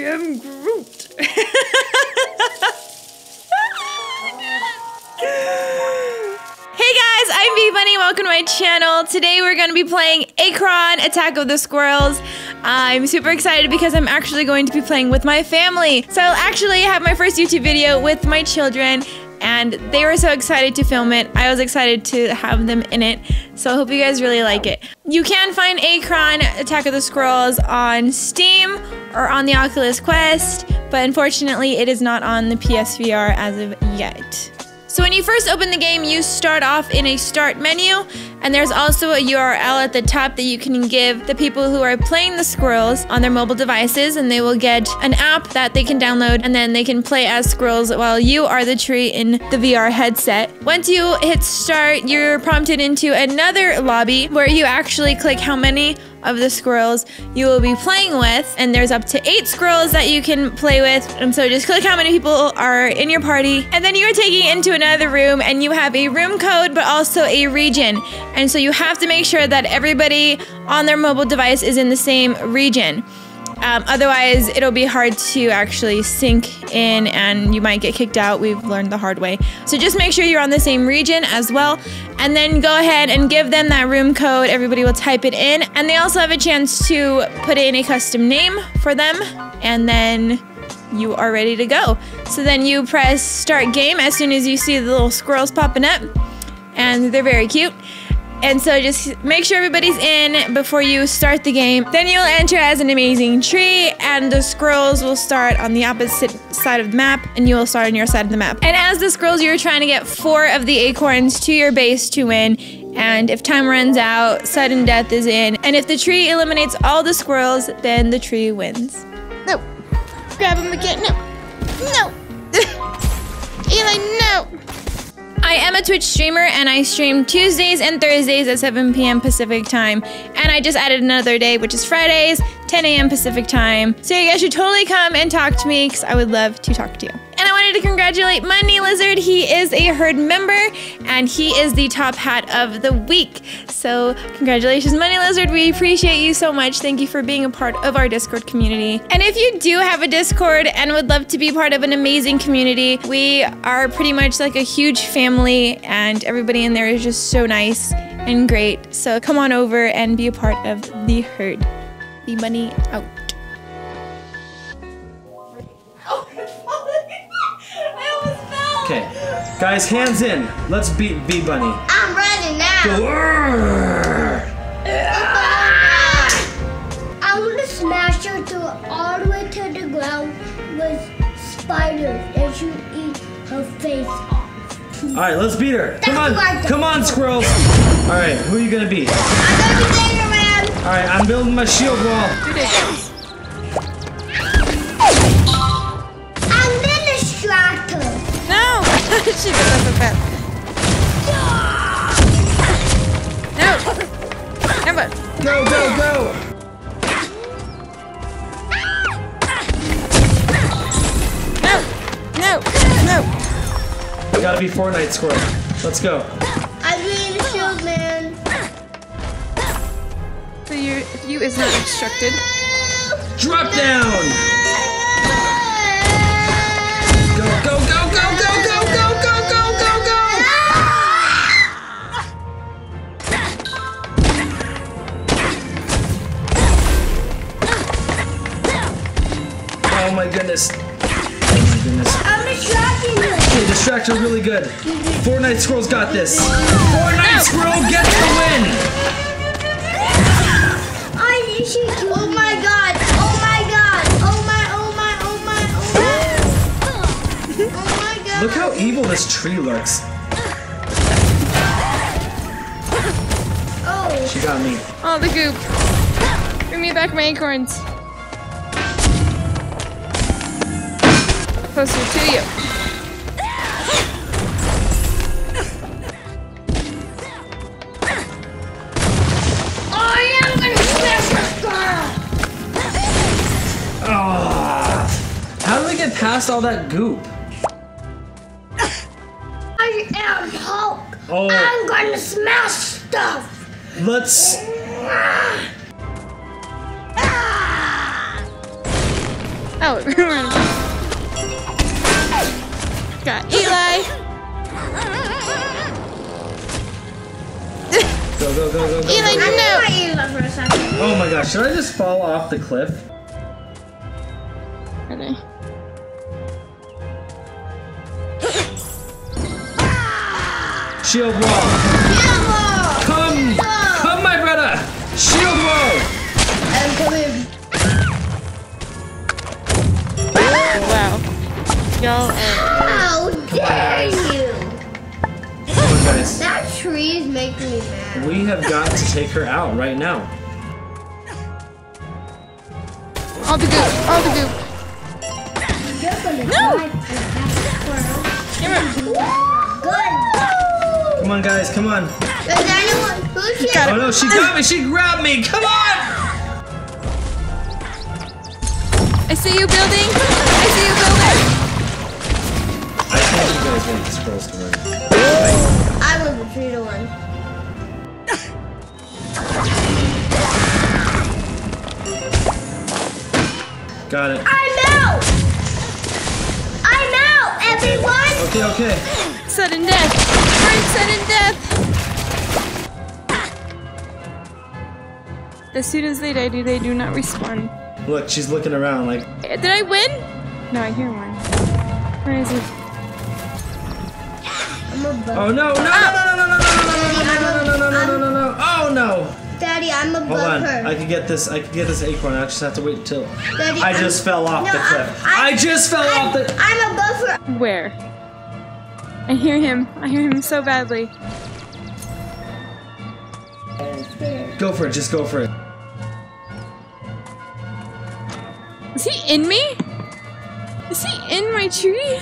am Groot. Hey guys, I'm VBunny. Welcome to my channel. Today we're going to be playing Acron: Attack of the Squirrels. I'm super excited because I'm actually going to be playing with my family. So I'll actually have my first YouTube video with my children, and they were so excited to film it. I was excited to have them in it. So I hope you guys really like it. You can find Acron: Attack of the Squirrels on Steam or on the Oculus Quest, but unfortunately it is not on the PSVR as of yet. So when you first open the game, you start off in a start menu, and there's also a URL at the top that you can give the people who are playing the squirrels on their mobile devices, and they will get an app that they can download, and then they can play as squirrels while you are the tree in the VR headset. Once you hit start, you're prompted into another lobby where you actually click how many of the squirrels you will be playing with, and there's up to 8 squirrels that you can play with, and so just click how many people are in your party, and then you are taken into another room, and you have a room code but also a region, and so you have to make sure that everybody on their mobile device is in the same region. Otherwise it'll be hard to actually sync in and you might get kicked out. We've learned the hard way. So just make sure you're on the same region as well, and then go ahead and give them that room code. Everybody will type it in, and they also have a chance to put in a custom name for them, and then you are ready to go. So then you press start game as soon as you see the little squirrels popping up, and they're very cute. And so just make sure everybody's in before you start the game. Then you'll enter as an amazing tree, and the squirrels will start on the opposite side of the map, and you will start on your side of the map. And as the squirrels, you're trying to get 4 of the acorns to your base to win. And if time runs out, sudden death is in. And if the tree eliminates all the squirrels, then the tree wins. No. Grab him again. No. No. Eli, no. I am a Twitch streamer, and I stream Tuesdays and Thursdays at 7 p.m. Pacific time, and I just added another day, which is Fridays, 10 a.m. Pacific time. So you guys should totally come and talk to me, because I would love to talk to you. And I wanted to congratulate Money Lizard. He is a herd member, and he is the top hat of the week. So congratulations, Money Lizard. We appreciate you so much. Thank you for being a part of our Discord community. And if you do have a Discord and would love to be part of an amazing community, we are pretty much like a huge family, and everybody in there is just so nice and great. So come on over and be a part of the herd. VBunny out. Okay, guys, hands in. Let's beat VBunny. I'm running now. Go. I want to smash her all the way to the ground with spiders and she eat her face off. All right, let's beat her. Come on, squirrels. All right, who are you gonna beat? I'm gonna be Spider-Man. All right, I'm building my shield wall. I'm gonna distract her. No! She did that so fast. No! Never! Go, go, go! No! No! No! You gotta be Fortnite Squirrel. Let's go. I need a shield, man. So you is not obstructed. Drop down! Go, go, go! Oh my goodness. Oh my goodness. I'm distracting you. Okay, distracts are really good. Fortnite Squirrel's got this. Fortnite Squirrel gets the win! Oh my god! Oh my god! Oh my, oh my, oh my, oh my! Oh my god! Look how evil this tree looks. Oh. She got me. Oh, the goop. Bring me back my acorns. Closer to you. I am going to smash her! Oh, how do we get past all that goop? I am Hulk. Oh. I'm going to smash stuff. Let's. Oh, it ruined it. Got Eli. Go, go, go, go, go. Eli, no! I want Eli for a second. Oh my gosh, should I just fall off the cliff? Okay. Shield wall! Shield wall! Come! Wall. Come, my brother! Shield wall! I'm coming. Wow. Yo, how dare you! Oh, guys. That tree is making me mad. We have got to take her out right now. All the goop! All the goop! No! Good! Come on, guys, come on. Oh no, she got me, she grabbed me, come on! I see you building, I see you building. I told you guys want the squirrels to win. I want the tree to win. Got it. I know, everyone! Okay, okay. Sudden death! Great sudden death! As soon as they do not respawn. Look, she's looking around like... Did I win? No, I hear one. Where is he? Oh no, no, no, oh no! Daddy, I'm a bumper. Hold on, I can get this acorn, I just have to wait till... Daddy, I just fell off the cliff. I just fell off the... I'm a bumper! Where? I hear him so badly. Go for it, just go for it. Is he in me? Is he in my tree?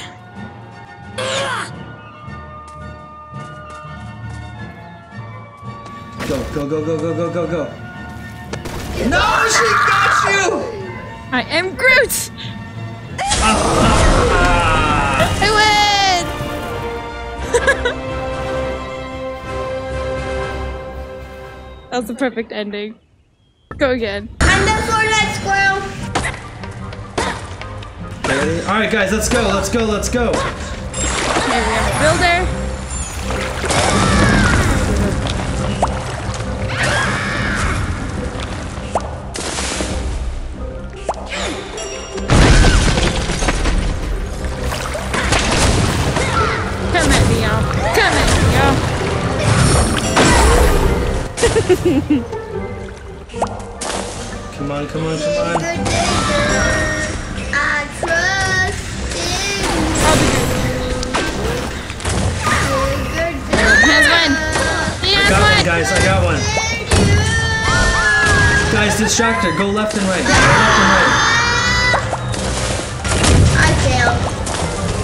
Go, go, go, go, go, go, go, go. No, she got you! I am Groot! I win! That was the perfect ending. Go again. I'm the Fortnite Squirrel! Alright guys, let's go, let's go, let's go! Okay, we have a builder. Come on, come on, come on. I trust in you. He has one. He has one. Guys, I got one. Guys, distract her. Go left and right. Go left and right. I failed.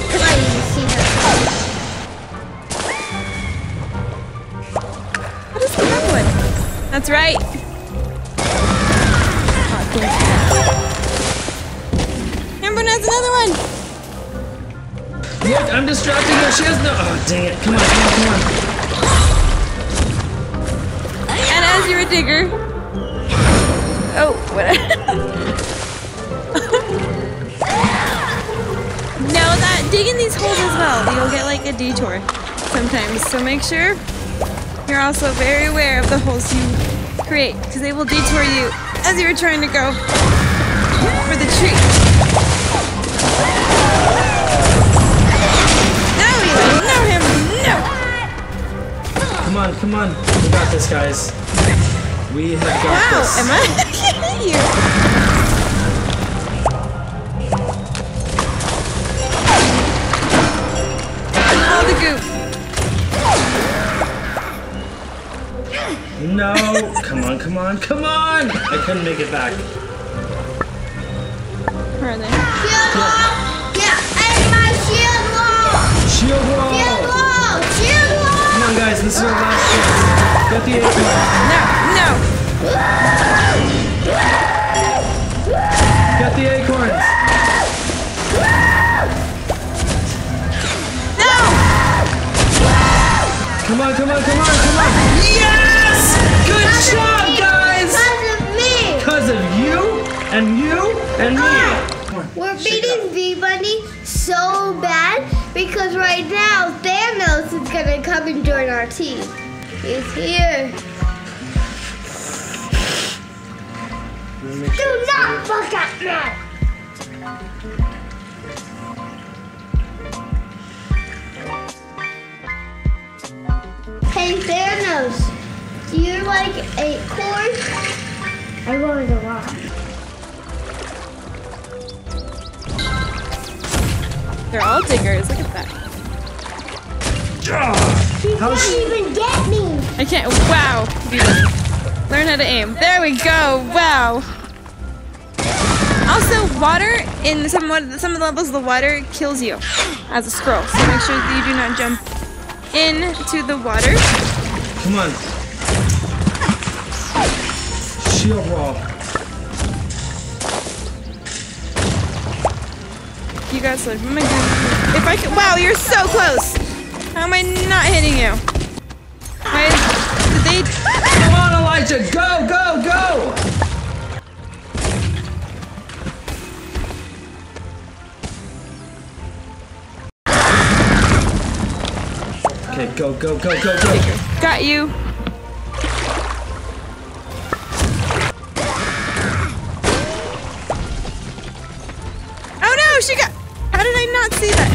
Because I didn't see her. What is the one? That's right. Amber has another one! Look, I'm distracting her. She has no... Oh, dang it. Come on, come on, come on. And as you're a digger... Oh, what? Now that digging these holes as well, you'll get like a detour sometimes. So make sure you're also very aware of the holes you create, because they will detour you as you were trying to go for the tree. No, Eli, no him, no! Come on, come on. We got this, guys. We have got this. Am I kidding you? All the goop. No. Come on, come on, come on! I couldn't make it back. Where are they? Shield wall! Yeah, and my shield wall! Shield wall! Shield wall! Shield wall! Come on, guys, this is our last chance. Get the acorn. No, no! Get the acorns! No! Come on, come on, come on, come on! Yes! Good job, guys! Because of me! Because of you, and you, and me! one. We're beating VBunny so bad because right now Thanos is gonna come and join our team. He's here. Do not fuck up now. Hey Thanos, do you like a corn? I wanted a rock. They're all diggers, look at that. She can't even get me. I can't, wow. Learn how to aim. There we go, wow. Also, water, in some of the levels, the water kills you as a squirrel. So make sure that you do not jump into the water. Come on. Shield wall. You guys live. If I could, wow, you're so close. How am I not hitting you? Why did they? Come on, Elijah, go, go, go! Okay, go, go, go, go, go. Got you. Oh no, she got... How did I not see that?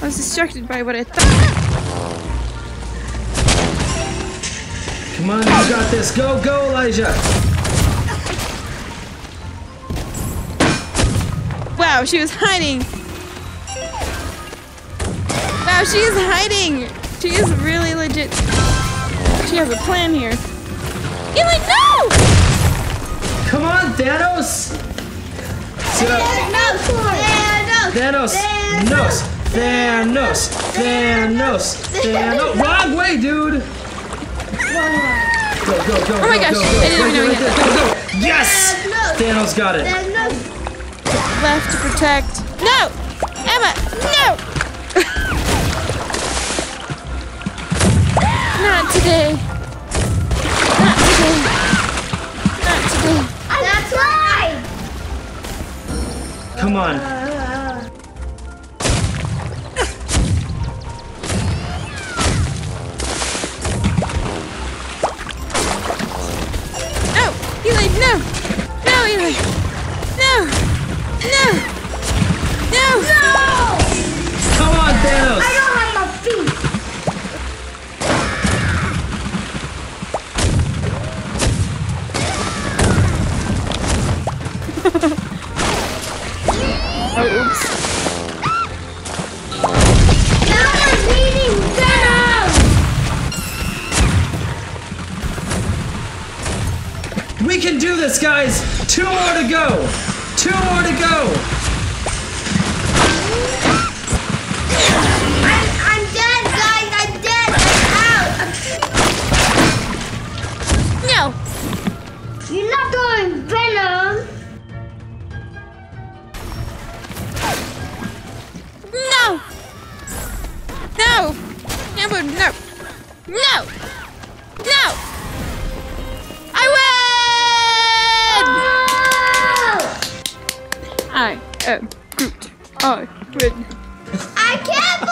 I was distracted by what I thought. Come on, you got this. Go, go, Elijah. Wow, she was hiding. Wow, she is hiding. She is really legit. She has a plan here. Eli, no! Come on, Thanos! Thanos! Thanos! Thanos! Thanos! Thanos! Wrong way, dude! Go, go, go, go, oh my gosh, I didn't even know we had that. Go, go. Yes! Thanos got it. Left to protect. No! Emma, no! Not today. Not today. Not today. That's why! Come on. No! Eli, no! No, Eli! No! No! No! No! Come on, Thanos! We can do this, guys! 2 more to go! 2 more to go! I'm dead, guys! I'm dead! I'm out! No! You're not going Venom! No! No! No! No! No! No! I am Groot. I win. I can't